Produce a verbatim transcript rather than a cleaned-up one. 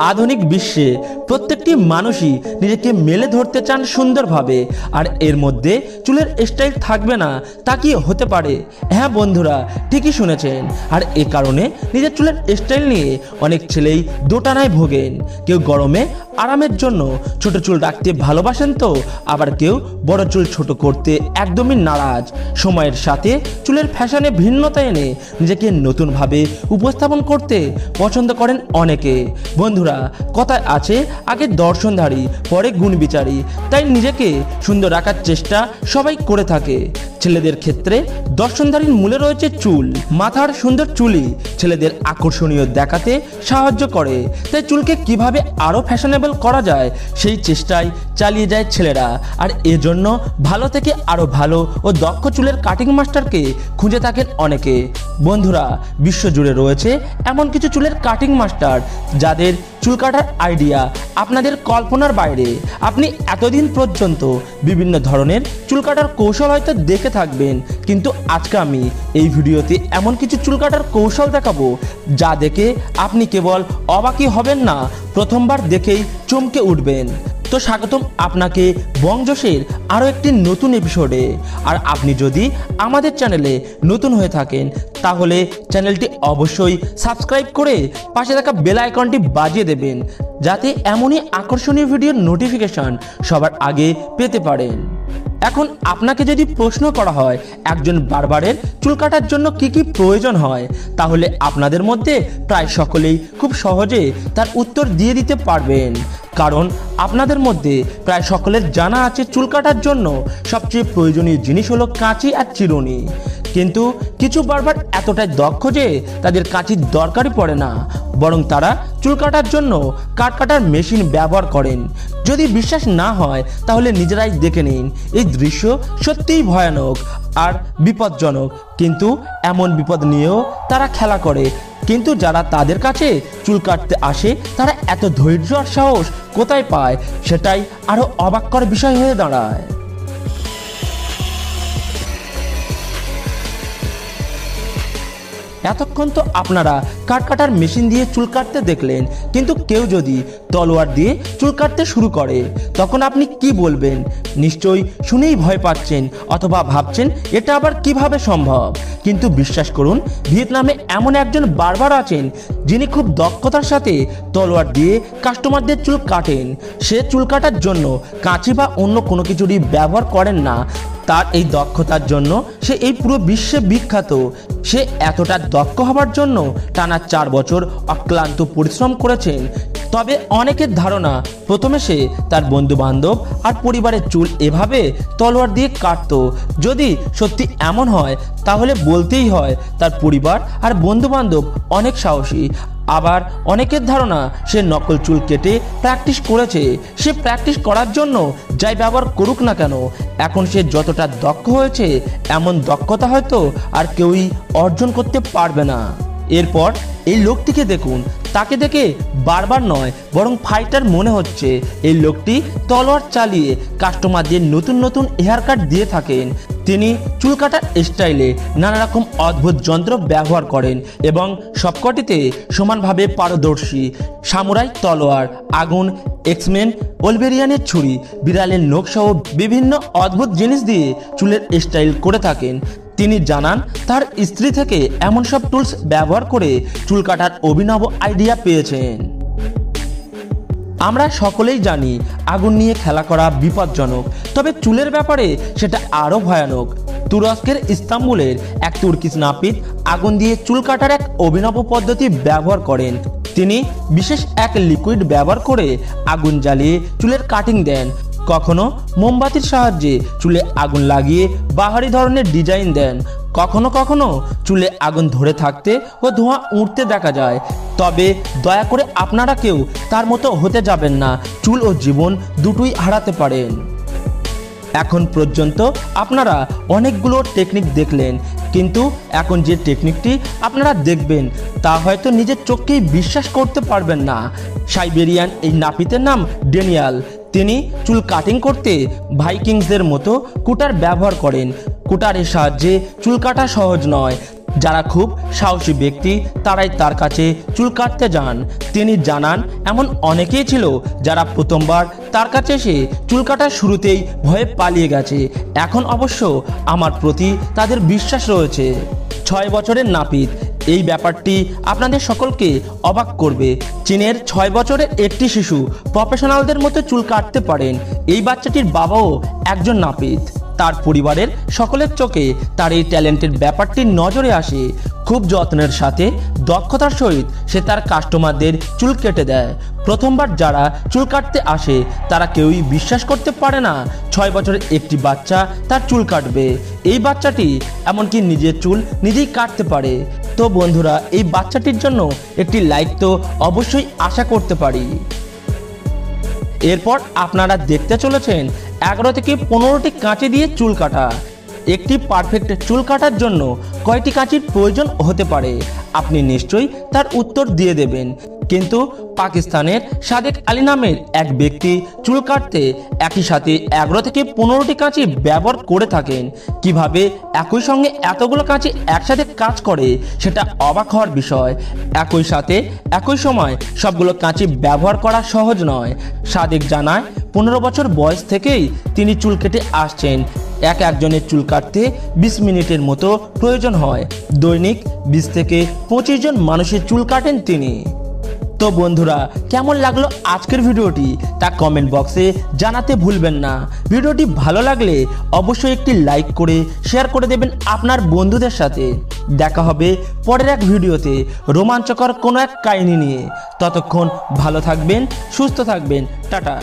आधुनिक विश्वे प्रत्येकटी मानुषी निजेके मेले धरते चान सुंदरभावे और एर मध्य चुलेर स्टाइल थाकबे ना ताकि होते पारे। हाँ बंधुरा ठीकई शुनेछेन और ए कारणे निजेर चुलेर स्टाइल निये अनेक छेलेई दोटानाय भोगेन। केउ गरमे आरामेर जोन्नो छोटो चुल राखते भालोबासेन तो आबार केउ बड़ो चुल छोटो करते एकदमई नाराज। समयेर साथे चुलेर फैशने भिन्नता एने निजेके नतून भावे उपस्थापन करते पसंद करेन अनेके। बंधुरा कथाय आछे आगे दर्शनधारी परे गुण विचारी, ताई निजेके सुंदर राखार चेष्टा सबाई करे थाके। ছেলেদের ক্ষেত্রে দর্শনধারীর মূলে রয়েছে চুল। মাথার সুন্দর চুলই ছেলেদের আকর্ষণীয় দেখাতে সাহায্য করে, তাই চুলকে কিভাবে আরো ফ্যাশনেবল করা যায় সেই চেষ্টাই চালিয়ে যায় ছেলেরা। আর এজন্য ভালো থেকে আরো ভালো ও দক্ষ চুলের কাটিং মাস্টারকে খুঁজে থাকেন অনেকে। বন্ধুরা বিশ্বজুড়ে রয়েছে এমন কিছু চুলের কাটিং মাস্টার যাদের চুল কাটার আইডিয়া আপনাদের কল্পনার বাইরে। আপনি এতদিন পর্যন্ত বিভিন্ন ধরনের চুল কাটার কৌশল হয়তো দেখে থাকবেন, কিন্তু আজকে আমি এই ভিডিওতে এমন কিছু চুল কাটার কৌশল দেখাবো যা দেখে আপনি কেবল অবাকই হবেন না, প্রথমবার দেখেই চমকে উঠবেন। तो स्वागतम आपनाके बंगजोशेर आरो एकटी नतून एपिसोडे। और आपनी जोदी आमादेर चैनेले नतून होये थाकेन ताहले चैनलटी अवश्यई सबस्क्राइब करे पाशे थाका बेल आइकनटी बाजिये देबेन जाते एमोनी आकर्षणीय भिडियोर नोटिफिकेशन सबार आगे पेते पारेन। এখন আপনাকে যদি প্রশ্ন করা হয় একজন বারবারের চুল কাটার জন্য কি কি প্রয়োজন হয়, তাহলে আপনাদের মধ্যে প্রায় সকলেই খুব সহজে তার উত্তর দিয়ে দিতে পারবেন, কারণ আপনাদের মধ্যে প্রায় সকলের জানা আছে চুল কাটার জন্য সবচেয়ে প্রয়োজনীয় জিনিস হলো কাঁচি আর চিরুনি। কিন্তু কিছু বারবার এতটাই দক্ষ যে তাদের কাঁচির দরকারই পড়ে না, বরং তারা চুল কাটার জন্য কাট কাটার মেশিন ব্যবহার করেন। যদি বিশ্বাস না হয় তাহলে নিজেরাই দেখে নিন। এই দৃশ্য সত্যিই ভয়ানক আর বিপজ্জনক, কিন্তু এমন বিপদ নিয়েও তারা খেলা করে। কিন্তু যারা তাদের কাছে চুল কাটতে আসে তারা এত ধৈর্য আর সাহস কোথায় পায় সেটাই আরও অবাক করার বিষয় হয়ে দাঁড়ায়। এতক্ষণ তো আপনারা কাট কাটার মেশিন দিয়ে চুল কাটতে দেখলেন, কিন্তু কেউ যদি তলোয়ার দিয়ে চুল কাটতে শুরু করে তখন আপনি কি বলবেন? নিশ্চয়ই শুনেই ভয় পাচ্ছেন অথবা ভাবছেন এটা আবার কিভাবে সম্ভব। কিন্তু বিশ্বাস করুন, ভিয়েতনামে এমন একজন বারবার আছেন যিনি খুব দক্ষতার সাথে তলোয়ার দিয়ে কাস্টমারদের চুল কাটেন। সে চুল কাটার জন্য কাঁচি বা অন্য কোনো কিছুরই ব্যবহার করেন না। তার এই দক্ষতার জন্য সে এই পুরো বিশ্বে বিখ্যাত। সে এতটা দক্ষ হবার জন্য টানা চার বছর অক্লান্ত পরিশ্রম করেছেন। তবে অনেকের ধারণা প্রথমে সে তার বন্ধুবান্ধব আর পরিবারের চুল এভাবে তলোয়ার দিয়ে কাটত। যদি সত্যি এমন হয় তাহলে বলতেই হয় তার পরিবার আর বন্ধুবান্ধব অনেক সাহসী। আবার অনেকের ধারণা সে নকল চুল কেটে প্র্যাকটিস করেছে। সে প্র্যাকটিস করার জন্য যাই ব্যবহার করুক না কেন, এখন সে যতটা দক্ষ হয়েছে এমন দক্ষতা হয়তো আর কেউই অর্জন করতে পারবে না। এরপর এই লোকটিকে দেখুন, তাকে দেখে বারবার নয় বরং ফাইটার মনে হচ্ছে। এই লোকটি তলোয়ার চালিয়ে কাস্টমারদের নতুন নতুন হেয়ার কাট দিয়ে থাকেন। তিনি চুল কাটার স্টাইলে নানা রকম অদ্ভুত যন্ত্র ব্যবহার করেন এবং সবকটিতে সমানভাবে পারদর্শী। সামুরাই তলোয়ার, আগুন, এক্সমেন, ওলবেরিয়ানের ছুরি, বিড়ালের নকশাও বিভিন্ন অদ্ভুত জিনিস দিয়ে চুলের স্টাইল করে থাকেন। তিনি জানান তার স্ত্রী থেকে এমন সব টুলস ব্যবহার করে চুল কাটার অভিনব আইডিয়া পেয়েছেন। আমরা সকলেই জানি আগুন নিয়ে খেলা করা বিপজ্জনক, তবে চুলের ব্যাপারে সেটা আরও ভয়ানক। তুরস্কের ইস্তাম্বুলের এক তুর্কি নাপিত আগুন দিয়ে চুল কাটার এক অভিনব পদ্ধতি ব্যবহার করেন। তিনি বিশেষ এক লিকুইড ব্যবহার করে আগুন জ্বালিয়ে চুলের কাটিং দেন। কখনো মোমবাতির সাহায্যে চুলে আগুন লাগিয়ে বাহারি ধরনের ডিজাইন দেন। কখনো কখনো চুলে আগুন ধরে থাকতে ও ধোঁয়া উঠতে দেখা যায়। তবে দয়া করে আপনারা কেউ তার মতো হতে যাবেন না, চুল ও জীবন দুটোই হারাতে পারেন। এখন পর্যন্ত আপনারা অনেকগুলো টেকনিক দেখলেন, কিন্তু এখন যে টেকনিকটি আপনারা দেখবেন তা হয়তো নিজের চোখকেই বিশ্বাস করতে পারবেন না। সাইবেরিয়ান এই নাপিতের নাম ড্যানিয়াল। তিনি চুল কাটিং করতে ভাইকিংসদের মতো কুটার ব্যবহার করেন। কুটারের সাহায্যে চুল কাটা সহজ নয়, যারা খুব সাহসী ব্যক্তি তারাই তার কাছে চুল কাটতে যান। তিনি জানান এমন অনেকেই ছিল যারা প্রথমবার তার কাছে এসে চুল কাটার শুরুতেই ভয়ে পালিয়ে গেছে। এখন অবশ্য আমার প্রতি তাদের বিশ্বাস রয়েছে। ছয় বছরের নাপিত, এই ব্যাপারটি আপনাদের সকলকে অবাক করবে। চীনের ছয় বছরের একটি শিশু প্রফেশনালদের মতো চুল কাটতে পারেন। এই বাচ্চাটির বাবাও একজন নাপিত। তার পরিবারের সকলের চোখে তার এই ট্যালেন্টের ব্যাপারটি নজরে আসে। খুব যত্নের সাথে দক্ষতার সহিত সে তার কাস্টমারদের চুল কেটে দেয়। প্রথমবার যারা চুল কাটতে আসে তারা কেউই বিশ্বাস করতে পারে না ছয় বছরের একটি বাচ্চা তার চুল কাটবে। এই বাচ্চাটি এমনকি নিজের চুল নিজেই কাটতে পারে। তো বন্ধুরা, এই বাচ্চাটির জন্য একটি লাইক তো অবশ্যই আশা করতে পারি। এরপর আপনারা দেখতে চলেছেন এগারো থেকে পনেরোটি কাঁচি দিয়ে চুল কাটা। একটি পারফেক্ট চুল কাটার জন্য কয়টি কাঁচির প্রয়োজন হতে পারে আপনি নিশ্চয়ই তার উত্তর দিয়ে দেবেন, কিন্তু পাকিস্তানের সাদেক আলী নামের এক ব্যক্তি চুল কাটতে একই সাথে এগারো থেকে পনেরোটি কাঁচি ব্যবহার করে থাকেন। কিভাবে একই সঙ্গে এতগুলো কাঁচি একসাথে কাজ করে সেটা অবাক হওয়ার বিষয়। একই সাথে একই সময় সবগুলো কাঁচি ব্যবহার করা সহজ নয়। সাদেক জানায় পনেরো বছর বয়স থেকেই তিনি চুল কেটে আসছেন। এক একজনের চুল কাটতে বিশ মিনিটের মতো প্রয়োজন হয়। দৈনিক বিশ থেকে পঁচিশ জন মানুষের চুল কাটেন তিনি। তো বন্ধুরা, কেমন লাগলো আজকের ভিডিওটি তা কমেন্ট বক্সে জানাতে ভুলবেন না। ভিডিওটি ভালো লাগলে অবশ্যই একটি লাইক করে শেয়ার করে দেবেন আপনার বন্ধুদের সাথে। দেখা হবে পরের এক ভিডিওতে রোমাঞ্চকর কোনো এক কাহিনী নিয়ে। ততক্ষণ ভালো থাকবেন, সুস্থ থাকবেন, টাটা।